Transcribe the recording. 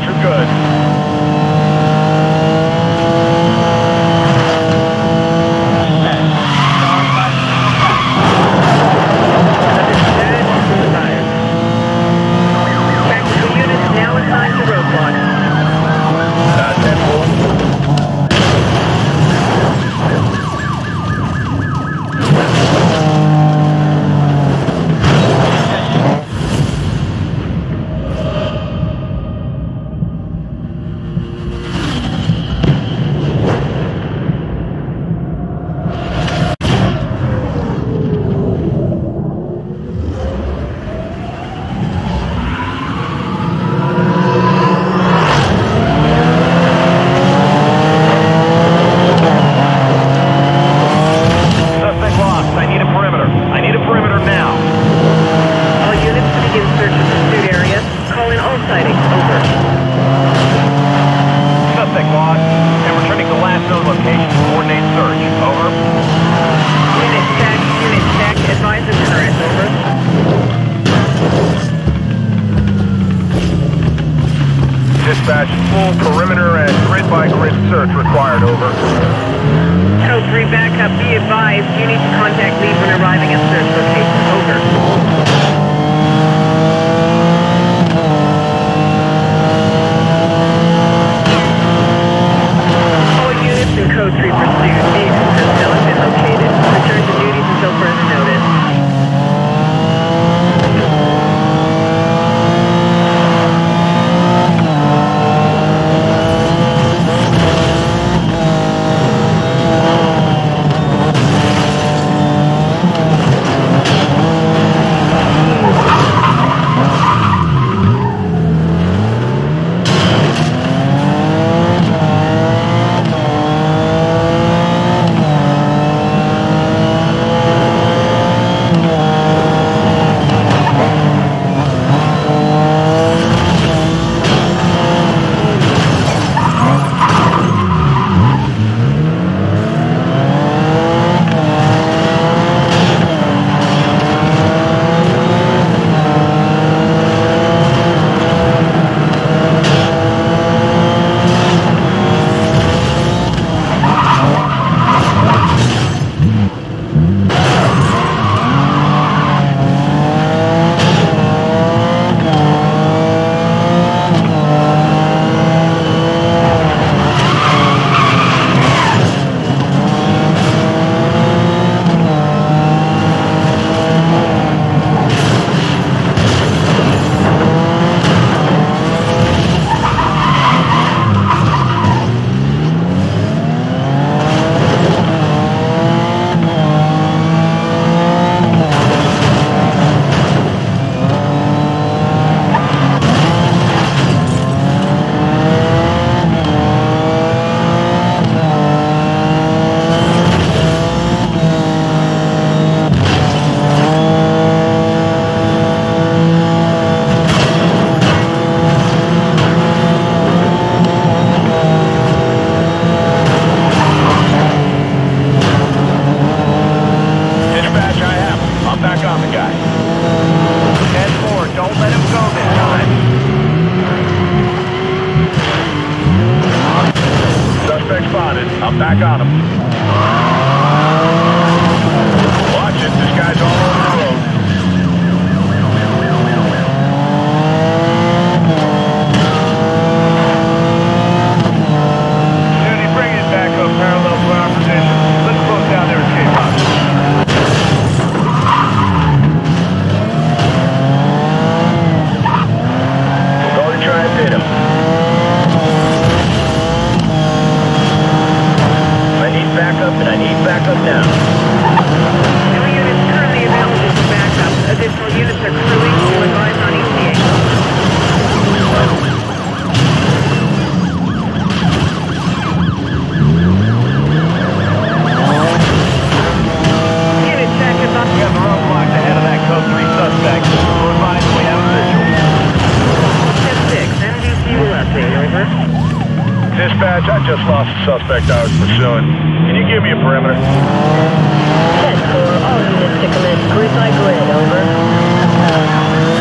guys are good. Dispatch, full perimeter and grid-by-grid search required, over. Code 3 backup, be advised, you need to contact me when arriving at search location, over. All units in Code 3 pursuit, vehicles have still been located. Return to duties until further notice. Suspect I was pursuing. Can you give me a perimeter? 10-4, all units to commence grid by grid, over.